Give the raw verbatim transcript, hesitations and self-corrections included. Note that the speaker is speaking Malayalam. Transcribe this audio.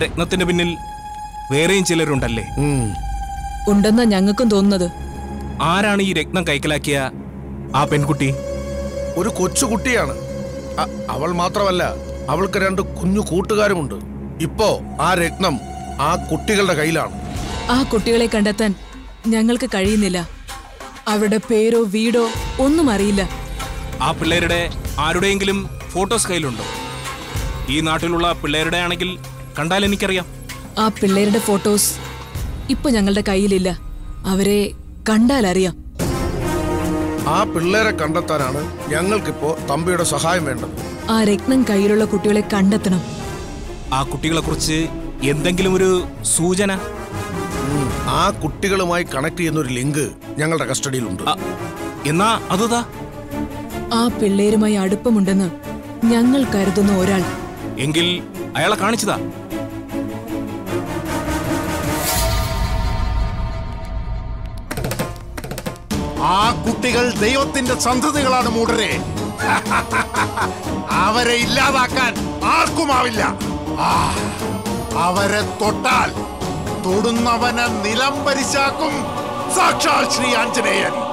രത്നത്തിന്റെ പിന്നിൽ വേറെയും ചിലരുണ്ടല്ലേ? ഉണ്ടെന്നാ ഞങ്ങൾക്കും തോന്നുന്നത്. ആരാണ് ഈ രത്നം കൈക്കലാക്കിയ ആ പെൺകുട്ടി? ഒരു കൊച്ചുകുട്ടിയാണ്. അവൾ മാത്രമല്ല, അവൾക്ക് രണ്ട് കുഞ്ഞു കൂട്ടുകാരുമുണ്ട്. ഇപ്പോ ആ രത്നം ആ കുട്ടികളുടെ കയ്യിലാണ്. ആ കുട്ടികളെ കണ്ടെത്താൻ ഞങ്ങൾക്ക് കഴിയുന്നില്ല. അവരുടെ പേരോ വീടോ ഒന്നും അറിയില്ല. ആ പിള്ളേരുടെ ആരുടെയെങ്കിലും ഫോട്ടോസ് കയ്യിലുണ്ടോ? ഈ നാട്ടിലുള്ള പിള്ളേരുടെ ആണെങ്കിൽ കണ്ടാൽ എനിക്കറിയാം. ആ പിള്ളേരുടെ ഫോട്ടോസ് ഇപ്പൊ ഞങ്ങളുടെ കയ്യിലില്ല. അവരെ കണ്ടാൽ അറിയാം. ആ പിള്ളേരെ കണ്ടെത്താനാണ് ഞങ്ങൾക്കിപ്പോ തമ്പിയുടെ സഹായം വേണ്ടത്. ആ രത്നം കയ്യിലുള്ള കുട്ടികളെ കണ്ടെത്തണം. ആ കുട്ടികളെ കുറിച്ച് എന്തെങ്കിലും ഒരു സൂചന? ആ കുട്ടികളുമായി കണക്ട് ചെയ്യുന്ന ഒരു ലിങ്ക് ഞങ്ങളുടെ കസ്റ്റഡിയിലുണ്ട്. എന്നാ അതുതാ. ആ പിള്ളേരുമായി അടുപ്പമുണ്ടെന്ന് ഞങ്ങൾ കരുതുന്ന ഒരാൾ. എങ്കിൽ അയാളെ കാണിച്ചതാ. ആ കുട്ടികൾ ദൈവത്തിന്റെ സന്തതികളാണ് മൂടരെ. അവരെ ഇല്ലാതാക്കാൻ ആർക്കുമാവില്ല. അവരെ തൊട്ടാൽ തൊടുന്നവനെ നിലം പരിശാക്കും സാക്ഷാൽ ശ്രീ ആഞ്ജനേയൻ.